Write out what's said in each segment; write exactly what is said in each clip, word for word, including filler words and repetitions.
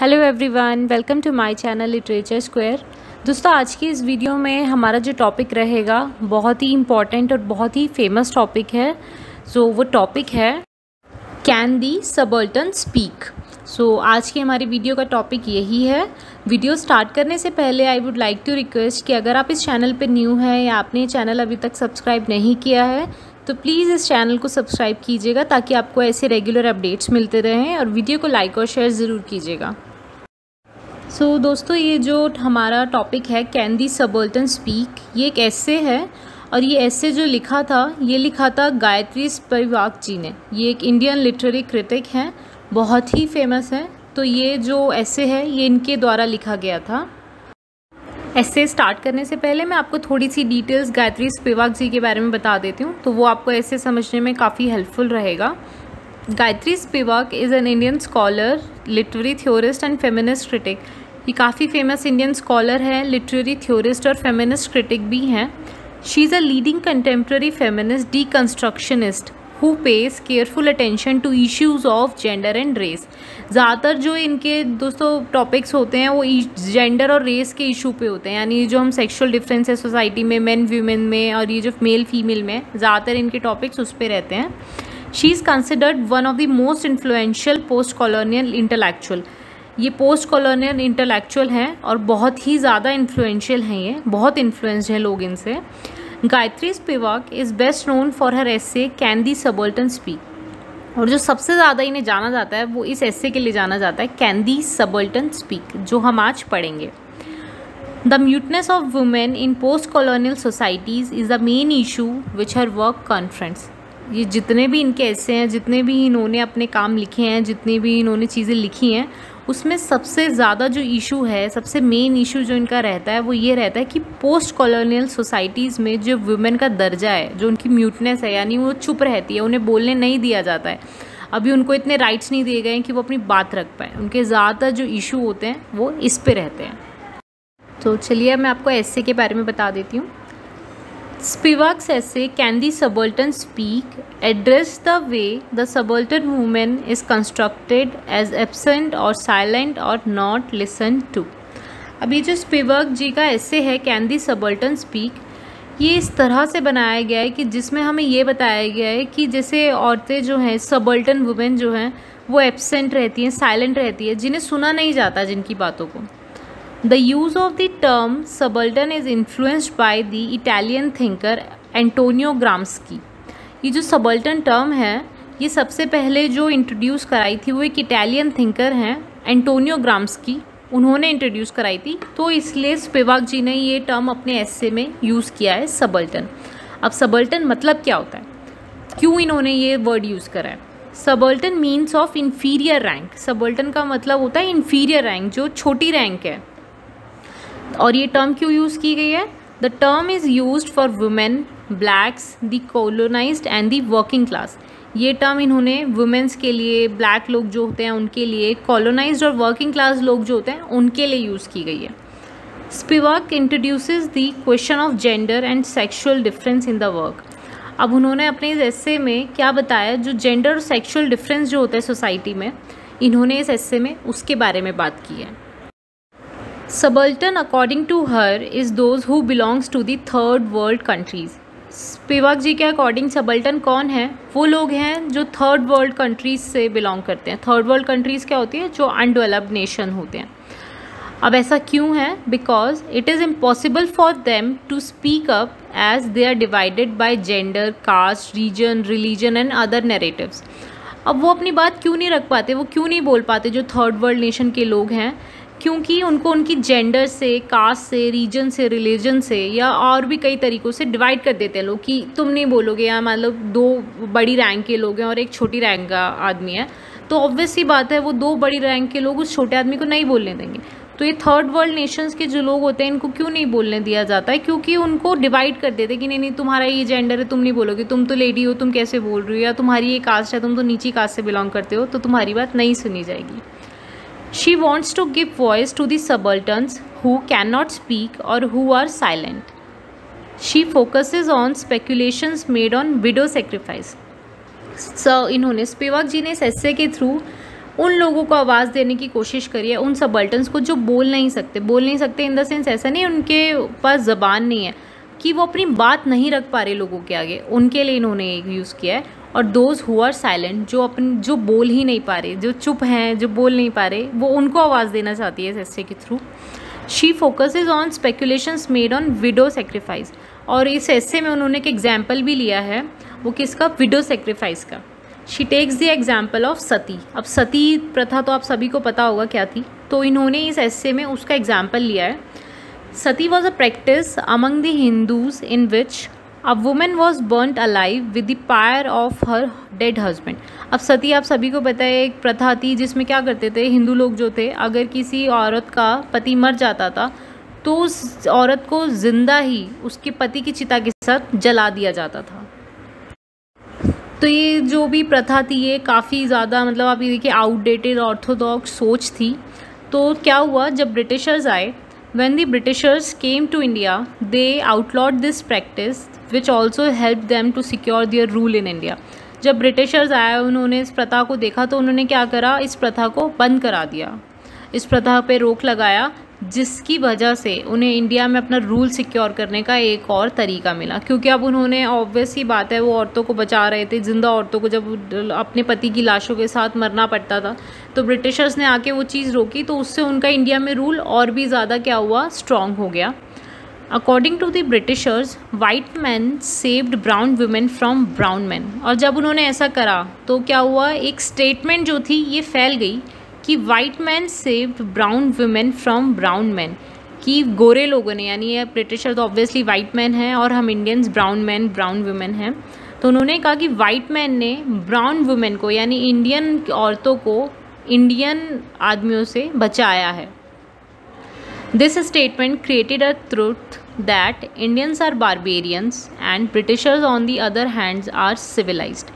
Hello everyone, welcome to my channel literature square. दोस्तों, आज की इस वीडियो में हमारा जो टॉपिक रहेगा बहुत ही इम्पॉर्टेंट और बहुत ही फेमस टॉपिक है। सो so, वो टॉपिक है can the subaltern speak. So आज की हमारी वीडियो का टॉपिक यही है। वीडियो स्टार्ट करने से पहले I would like to request कि अगर आप इस चैनल पर न्यू हैं या आपने चैनल अभी तक सब्सक्राइब नहीं किया है तो प्लीज़ इस चैनल को सब्सक्राइब कीजिएगा ताकि आपको ऐसे रेगुलर अपडेट्स मिलते रहें, और वीडियो को लाइक और शेयर ज़रूर कीजिएगा। सो so, दोस्तों, ये जो हमारा टॉपिक है कैन द सबल्टर्न स्पीक, ये एक एस्से है, और ये एस्से जो लिखा था ये लिखा था गायत्री स्पिवाक जी ने। ये एक इंडियन लिटरेरी क्रिटिक हैं, बहुत ही फेमस हैं। तो ये जो एस्से है ये इनके द्वारा लिखा गया था। एस्से स्टार्ट करने से पहले मैं आपको थोड़ी सी डिटेल्स गायत्री स्पिवाक जी के बारे में बता देती हूँ, तो वो आपको एस्से समझने में काफ़ी हेल्पफुल रहेगा। Gayatri Spivak is an Indian scholar, literary theorist and feminist critic. ये काफ़ी फेमस इंडियन स्कॉलर है, लिटरेरी थ्योरिस्ट और फेमिनिस्ट क्रिटिक भी हैं। She is a leading contemporary feminist deconstructionist who pays careful attention to issues of gender and race. ज़्यादातर जो इनके दोस्तों टॉपिक्स होते हैं वो जेंडर और रेस के इशू पे होते हैं, यानी जो हम सेक्शुअल डिफरेंस है सोसाइटी में, मेन वीमेन में, और ये जो मेल फीमेल में, ज़्यादातर इनके टॉपिक्स उस पर रहते हैं। She is considered one of the most influential post colonial intellectual. ये पोस्ट कॉलोनियल इंटेलेक्चुअल हैं और बहुत ही ज़्यादा इन्फ्लुएंशियल हैं, ये बहुत इन्फ्लुएंस्ड हैं लोग इनसे। Gayatri Spivak is best known for her essay can the subaltern speak, और जो सबसे ज़्यादा इन्हें जाना जाता है वो इस एस्से के लिए जाना जाता है कैन द सबल्टर्न स्पीक, जो हम आज पढ़ेंगे। The muteness of women in post colonial societies is the main issue which her work confronts. ये जितने भी इनके ऐसे हैं, जितने भी इन्होंने अपने काम लिखे हैं, जितने भी इन्होंने चीज़ें लिखी हैं, उसमें सबसे ज़्यादा जो इशू है, सबसे मेन इशू जो इनका रहता है वो ये रहता है कि पोस्ट कॉलोनियल सोसाइटीज़ में जो वुमेन का दर्जा है, जो उनकी म्यूटनेस है, यानी वो चुप रहती है, उन्हें बोलने नहीं दिया जाता है, अभी उनको इतने राइट्स नहीं दिए गए हैं कि वो अपनी बात रख पाए। उनके ज़्यादातर जो इशू होते हैं वो इस पर रहते हैं। तो चलिए मैं आपको एस्से के बारे में बता देती हूँ। Spivak's essay "Can the Subaltern Speak" addressed the way the subaltern woman is constructed as absent or silent or not listened to. अभी जो स्पिवाक जी का essay है "Can the Subaltern Speak", ये इस तरह से बनाया गया है कि जिसमें हमें ये बताया गया है कि जैसे औरतें जो हैं, सबल्टन वुमेन जो हैं, वो एब्सेंट रहती हैं, साइलेंट रहती है, जिन्हें सुना नहीं जाता, जिनकी बातों को। The use of the term subaltern is influenced by the Italian thinker Antonio Gramsci. ये जो subaltern term है ये सबसे पहले जो इंट्रोड्यूस कराई थी वो एक इटालियन थिंकर हैं, एंटोनियो ग्राम्स्की, उन्होंने इंट्रोड्यूस कराई थी। तो इसलिए स्पिवाक जी ने ये टर्म अपने एस्से में यूज़ किया है, सबल्टन। अब सबल्टन मतलब क्या होता है, क्यों इन्होंने ये वर्ड यूज़ करा है? Subaltern means of inferior rank. Subaltern का मतलब होता है इन्फीरियर रैंक, जो छोटी रैंक है। और ये टर्म क्यों यूज़ की गई है? The term is used for women, blacks, the colonized and the working class. ये टर्म इन्होंने वुमेन्स के लिए, ब्लैक लोग जो होते हैं उनके लिए, कॉलोनाइज्ड और वर्किंग क्लास लोग जो होते हैं उनके लिए यूज़ की गई है। Spivak introduces the question of gender and sexual difference in the work. अब उन्होंने अपने इस एस्से में क्या बताया, जो जेंडर और सेक्शुअल डिफरेंस जो होता है सोसाइटी में, इन्होंने इस एस्से में उसके बारे में बात की है। Subaltern according to her is those who belongs to the third world countries. Spivak ji के अकॉर्डिंग सबल्टन कौन है? वो लोग हैं जो थर्ड वर्ल्ड कंट्रीज़ से बिलोंग करते हैं। थर्ड वर्ल्ड कंट्रीज़ क्या होती है? जो अनडेवलप्ड नेशन होते हैं। अब ऐसा क्यों है? Because it is impossible for them to speak up as they are divided by gender, caste, region, religion and other narratives. अब वो अपनी बात क्यों नहीं रख पाते, वो क्यों नहीं बोल पाते जो थर्ड वर्ल्ड नेशन के लोग हैं? क्योंकि उनको उनकी जेंडर से, कास्ट से, रीजन से, रिलीजन से, या और भी कई तरीक़ों से डिवाइड कर देते हैं लोग कि तुम नहीं बोलोगे, या मतलब दो बड़ी रैंक के लोग हैं और एक छोटी रैंक का आदमी है, तो ऑब्वियस सी बात है वो दो बड़ी रैंक के लोग उस छोटे आदमी को नहीं बोलने देंगे। तो ये थर्ड वर्ल्ड नेशंस के जो लोग होते हैं इनको क्यों नहीं बोलने दिया जाता है? क्योंकि उनको डिवाइड कर देते कि नहीं नहीं तुम्हारा ये जेंडर है, तुम नहीं बोलोगे, तुम तो लेडी हो, तुम कैसे बोल रही हो, या तुम्हारी ये कास्ट है, तुम तो नीची कास्ट से बिलोंग करते हो, तो तुम्हारी बात नहीं सुनी जाएगी। She wants to give voice to the subalterns who cannot speak or who are silent. She focuses on speculations made on widow sacrifice. So इन्होंने स्पिवाक जी ने इस एस्से के थ्रू उन लोगों को आवाज़ देने की कोशिश करिए, उन सबल्टन्स को जो बोल नहीं सकते बोल नहीं सकते इन द सेंस ऐसा नहीं उनके पास ज़बान नहीं है कि वो अपनी बात नहीं रख पा रहे लोगों के आगे, उनके लिए इन्होंने यूज़ किया है। और दोज हु आर साइलेंट, जो अपन जो बोल ही नहीं पा रहे, जो चुप हैं, जो बोल नहीं पा रहे, वो उनको आवाज़ देना चाहती है इस के through. She focuses on speculations made on widow sacrifice, और इस एस्से में उन्होंने एक एग्जाम्पल भी लिया है, वो किसका, विडो सेक्रीफाइस का। She takes the example of sati. अब सती प्रथा तो आप सभी को पता होगा क्या थी, तो इन्होंने इस एस्से में उसका एग्जाम्पल लिया है। Sati was a practice among the Hindus in which a women was burned alive with the pyre of her dead husband. अब सती आप सभी को पता है एक प्रथा थी जिसमें क्या करते थे हिंदू लोग जो थे, अगर किसी औरत का पति मर जाता था तो उस औरत को जिंदा ही उसके पति की चिता के साथ जला दिया जाता था। तो ये जो भी प्रथा थी ये काफ़ी ज़्यादा मतलब आप ये देखिए आउटडेटेड ऑर्थोडॉक्स सोच थी। तो क्या हुआ जब ब्रिटिशर्स आए, when the Britishers came to India, they outlawed this practice, which also helped them to secure their rule in India. जब ब्रिटिशर्स आए उन्होंने इस प्रथा को देखा तो उन्होंने क्या करा, इस प्रथा को बंद करा दिया, इस प्रथा पे रोक लगाया, जिसकी वजह से उन्हें इंडिया में अपना रूल सिक्योर करने का एक और तरीका मिला। क्योंकि अब उन्होंने ऑब्वियस ही बात है वो औरतों को बचा रहे थे, जिंदा औरतों को जब अपने पति की लाशों के साथ मरना पड़ता था तो ब्रिटिशर्स ने आके वो चीज़ रोकी, तो उससे उनका इंडिया में रूल और भी ज़्यादा क्या हुआ, स्ट्रॉन्ग हो गया। According to the Britishers white man saved brown women from brown man. और जब उन्होंने ऐसा करा तो क्या हुआ, एक स्टेटमेंट जो थी ये फैल गई कि white man saved brown women from brown man, कि गोरे लोगों ने, यानी ये ब्रिटिशर तो ऑब्वियसली वाइट मैन हैं और हम Indians brown man brown women हैं, तो उन्होंने कहा कि वाइट मैन ने ब्राउन वुमेन को यानी इंडियन औरतों को इंडियन आदमियों से बचाया है। This statement created a truth that Indians are barbarians and Britishers on the other hands are civilized.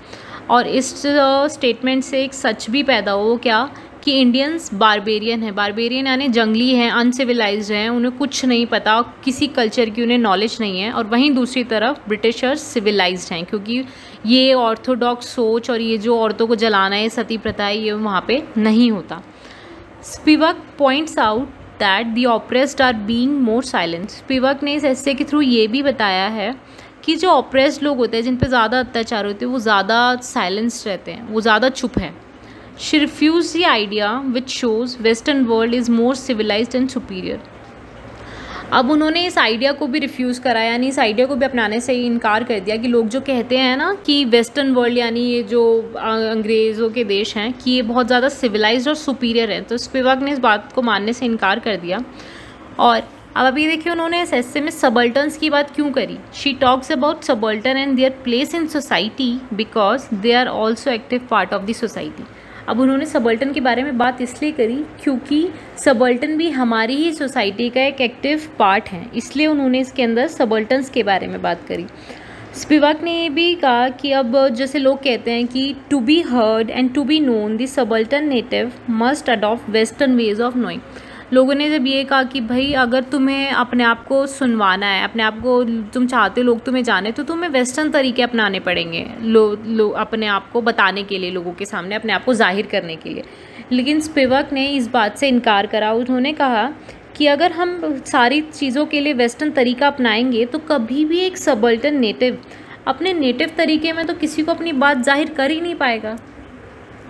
और इस स्टेटमेंट से एक सच भी पैदा हो क्या, कि इंडियंस बारबेरियन हैं, बारबेरियन यानी जंगली हैं, अनसिविलाइज्ड हैं, उन्हें कुछ नहीं पता, किसी कल्चर की उन्हें नॉलेज नहीं है। और वहीं दूसरी तरफ ब्रिटिशर्स सिविलाइज्ड हैं, क्योंकि ये ऑर्थोडॉक्स सोच और ये जो औरतों को जलाना है सती प्रथा है ये वहाँ पे नहीं होता। Spivak points out that the oppressed are being more silent. Spivak ने इस एस्से के थ्रू ये भी बताया है कि जो ऑप्रेस्ड लोग होते हैं, जिन पर ज़्यादा अत्याचार होते हैं, वो ज़्यादा साइलेंस रहते हैं, वो ज़्यादा चुप हैं। She refused the idea which shows Western world is more civilized and superior. अब उन्होंने इस आइडिया को भी रिफ्यूज़ करा, यानी इस आइडिया को भी अपनाने से इनकार कर दिया कि लोग जो कहते हैं ना कि वेस्टर्न वर्ल्ड यानी ये जो अंग्रेज़ों के देश हैं कि ये बहुत ज़्यादा सिविलाइज्ड और सुपीरियर हैं, तो स्पिवाक ने इस बात को मानने से इनकार कर दिया। और अब अभी देखिए उन्होंने इस एस्से में सबल्टन्स की बात क्यों करी। She talks about subaltern and their place in society because they are also active part of the society. अब उन्होंने सबल्टन के बारे में बात इसलिए करी क्योंकि सबल्टन भी हमारी ही सोसाइटी का एक एक्टिव पार्ट है, इसलिए उन्होंने इसके अंदर सबल्टन्स के बारे में बात करी। स्पिवाक ने ये भी कहा कि अब जैसे लोग कहते हैं कि to be heard and to be known the subaltern native must adopt western ways of knowing. लोगों ने जब ये कहा कि भाई अगर तुम्हें अपने आप को सुनवाना है, अपने आप को तुम चाहते हो लोग तुम्हें जाने, तो तुम्हें वेस्टर्न तरीके अपनाने पड़ेंगे लो, लो अपने आप को बताने के लिए, लोगों के सामने अपने आप को जाहिर करने के लिए। लेकिन स्पिवाक ने इस बात से इनकार करा। उन्होंने कहा कि अगर हम सारी चीज़ों के लिए वेस्टर्न तरीका अपनाएंगे तो कभी भी एक सबल्टन नेटिव अपने नेटिव तरीके में तो किसी को अपनी बात जाहिर कर ही नहीं पाएगा,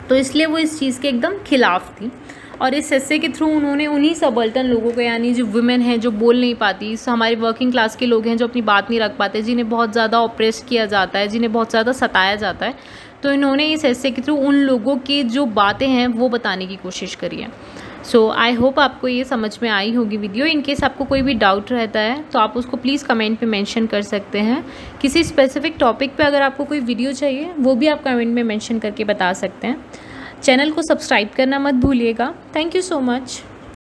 तो इसलिए वो इस चीज़ के एकदम खिलाफ थी। और इस एस्से के थ्रू उन्होंने उन्हीं सबल्टन लोगों को, यानी जो वुमेन हैं जो बोल नहीं पाती, हमारे वर्किंग क्लास के लोग हैं जो अपनी बात नहीं रख पाते, जिन्हें बहुत ज़्यादा ऑप्रेस किया जाता है, जिन्हें बहुत ज़्यादा सताया जाता है, तो इन्होंने इस एस्से के थ्रू उन लोगों की जो बातें हैं वो बताने की कोशिश करी है। सो आई होप आपको ये समझ में आई होगी वीडियो। इन केस आपको कोई भी डाउट रहता है तो आप उसको प्लीज़ कमेंट पे मेंशन कर सकते हैं। किसी स्पेसिफिक टॉपिक पे अगर आपको कोई वीडियो चाहिए वो भी आप कमेंट में मेंशन करके बता सकते हैं। चैनल को सब्सक्राइब करना मत भूलिएगा। Thank you so much.